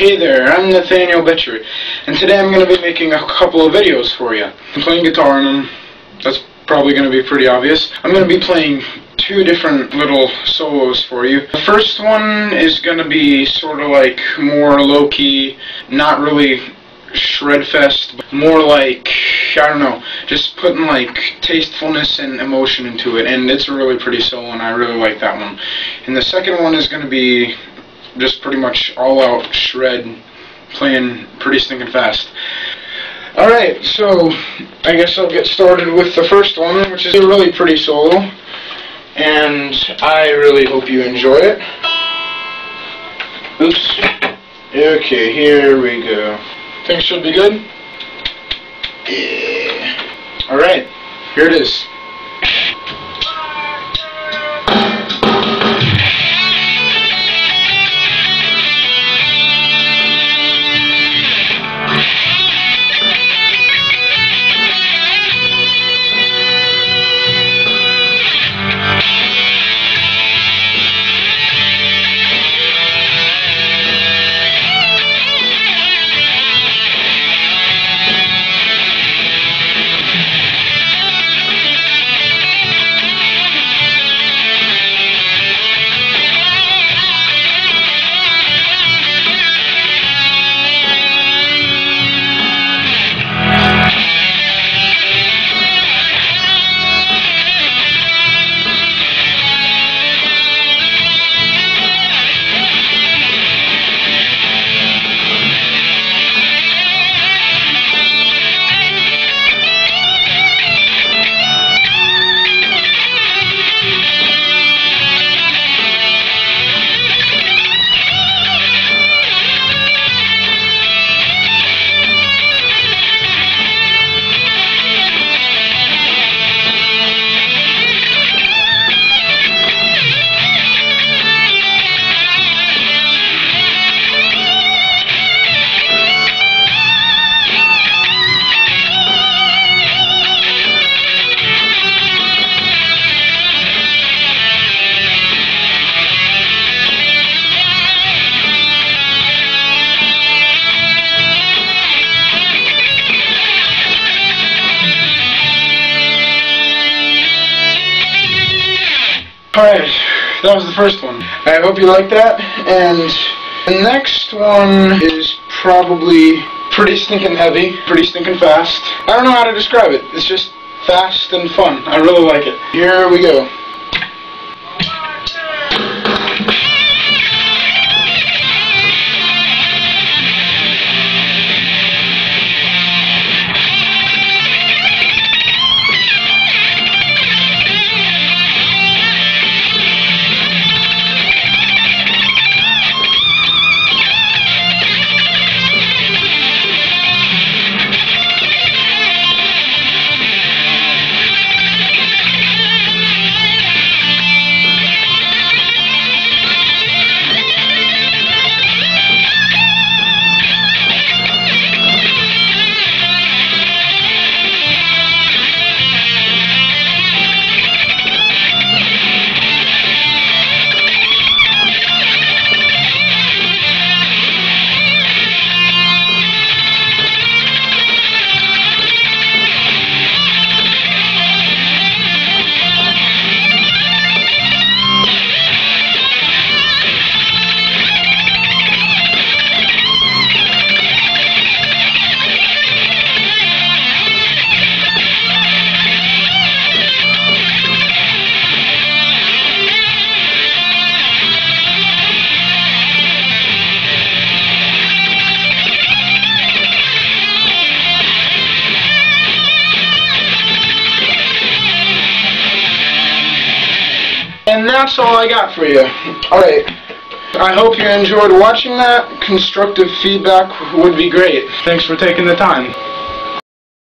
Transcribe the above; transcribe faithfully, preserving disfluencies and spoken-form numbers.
Hey there, I'm Nathaniel Bettcher, and today I'm going to be making a couple of videos for you. I'm playing guitar in them, that's probably going to be pretty obvious. I'm going to be playing two different little solos for you. The first one is going to be sort of like more low-key, not really shred-fest, but more like, I don't know, just putting like tastefulness and emotion into it, and it's a really pretty solo and I really like that one. And the second one is going to be just pretty much all-out shred, playing pretty stinking fast. Alright, so I guess I'll get started with the first one, which is a really pretty solo, and I really hope you enjoy it. Oops. Okay, here we go. Think should be good? Yeah. Alright, here it is. Alright, that was the first one. I hope you like that, and the next one is probably pretty stinking heavy, pretty stinking fast. I don't know how to describe it, it's just fast and fun. I really like it. Here we go. And that's all I got for you. Alright, I hope you enjoyed watching that. Constructive feedback would be great. Thanks for taking the time.